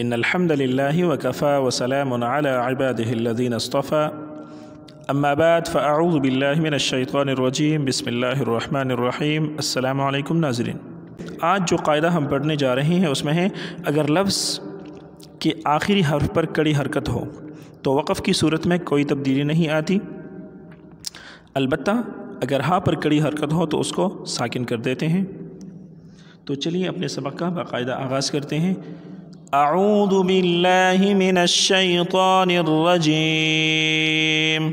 إن الحمد لله وكفى وسلام على عباده الذين اصطفى أما بعد فأعوذ باللہ من الشیطان الرجیم بسم اللہ الرحمن الرحیم۔ السلام علیکم ناظرین، آج جو قاعدہ ہم پڑھنے جا رہے ہیں اس میں ہے اگر لفظ کے آخری حرف پر کڑی حرکت ہو تو وقف کی صورت میں کوئی تبدیلی نہیں آتی، البتہ اگر ہا پر کڑی حرکت ہو تو اس کو ساکن کر دیتے ہیں۔ تو چلیے اپنے سبق کا باقاعدہ آغاز کرتے ہیں۔ اعوذ باللہ من الشیطان الرجیم،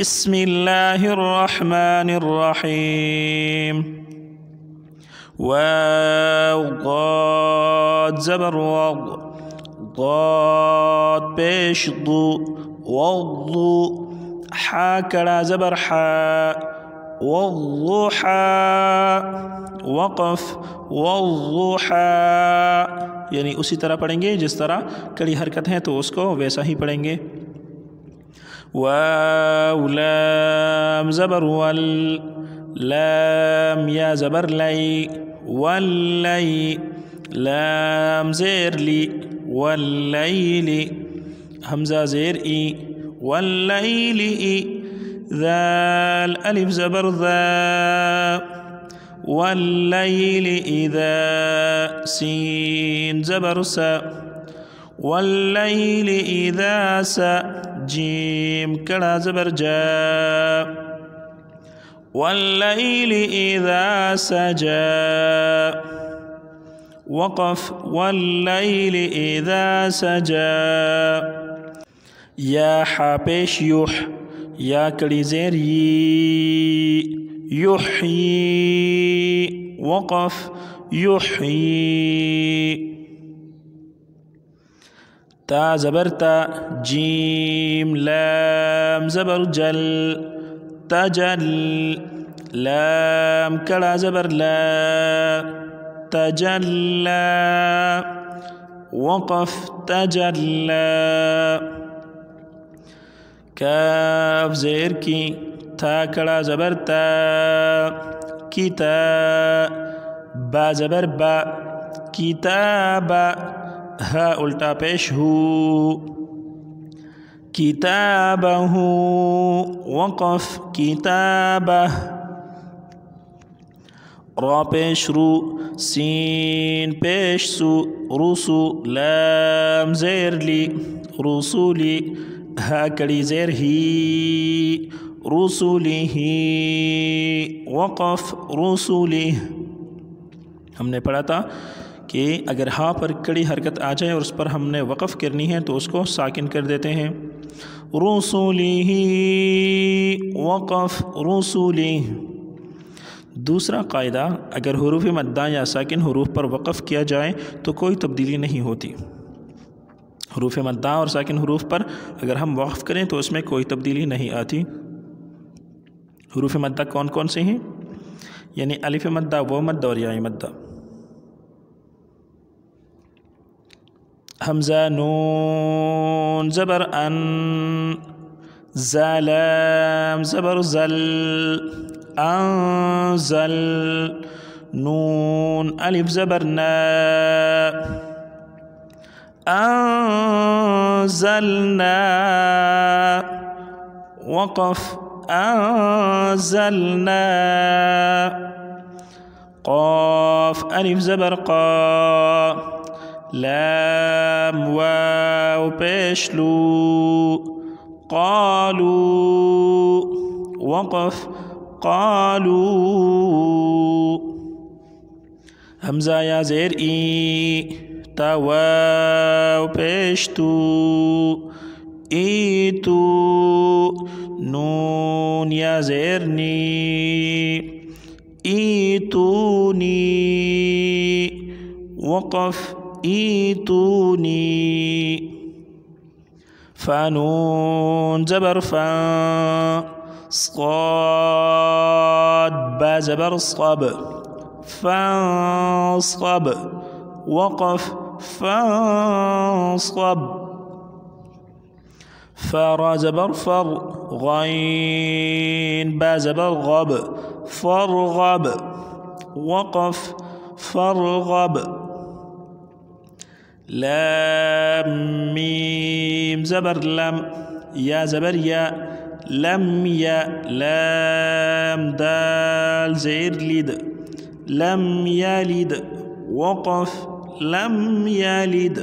بسم اللہ الرحمن الرحیم، واو زبر واو، ضاد پیش دو، وضو، حا کڑا زبر حا، والضحى، وقف، والضحى، یعنی اسی طرح پڑھیں گے جس طرح کڑی حرکت ہے تو اس کو ویسا ہی پڑھیں گے۔ واو لام زبر وال، لام یا زبر لئی، واللئی، لام زیر لی، واللیلی، حمزہ زیر ای، واللیلی ای، ذال الف زبر ذا، واللیل اذا، سین زبر سا، واللیل اذا سا، جیم کڑا زبر جا، واللیل اذا سجا، وقف، واللیل اذا سجا۔ یا حا پیش یوح، یا کڑی زیر یی، یحیی، وقف، یحیی، تا زبر تا، جیم لام زبر جل، تجل، لام کڑا زبر لا، تجلا، وقف، تجلا، کاف زیر کی، تھا کڑا زبر تا، کیتا، با زبر با، کتابا، ہا الٹا پیش ہو، کتابہ، وقف، کتابہ، را پیش رو، سین پیش سو، رسو، لام زیر لی، رسولی، ہا کڑی زیر ہی، رسولی، وقف، رسولی۔ ہم نے پڑھا تھا کہ اگر ہا پر کڑی حرکت آ جائے اور اس پر ہم نے وقف کرنی ہے تو اس کو ساکن کر دیتے ہیں، رسولی، وقف، رسولی۔ دوسرا قاعدہ، اگر حروف مدہ یا ساکن حروف پر وقف کیا جائے تو کوئی تبدیلی نہیں ہوتی۔ حروف مدہ اور ساکن حروف پر اگر ہم وقف کریں تو اس میں کوئی تبدیلی نہیں آتی۔ حروف مدہ کون کون سے ہیں؟ یعنی الف مدہ، واو مدہ اور یاء مدہ۔ حمزہ نون زبر ان، زال لام زبر زل، انزل، نون الف زبر نا، انزلنا، وقف، انزلنا، قاف الف زبر قا، لام واو پیش لو، قالو، وقف، قالو، حمزہ یا زیر ای، تا واو پیش تو، ایتو، نون یا زیر نی، ایتونی، وقف، ایتونی، فانون زبر فان، صاد با زبر صب، فان صب، وقف، فانصب، فرا زبر فر، غین با زبر غب، فرغب، وقف، فرغب، لام ميم زبر لم، يا زبر يا، لم يا، لام دال زير لد، لم يلد، وقف، لم يلد.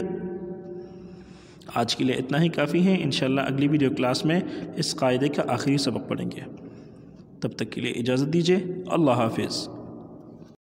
آج کے لیے اتنا ہی کافی ہے، انشاءاللہ اگلی ویڈیو کلاس میں اس قاعدے کا آخری سبق پڑھیں گے. تب تک کے لیے اجازت دیجیے، اللہ حافظ.